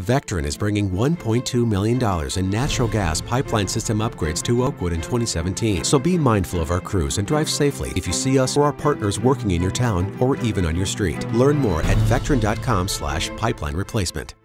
Vectren is bringing $1.2 million in natural gas pipeline system upgrades to Oakwood in 2017, so be mindful of our crews and drive safely if you see us or our partners working in your town or even on your street. Learn more at vectren.com/pipeline-replacement.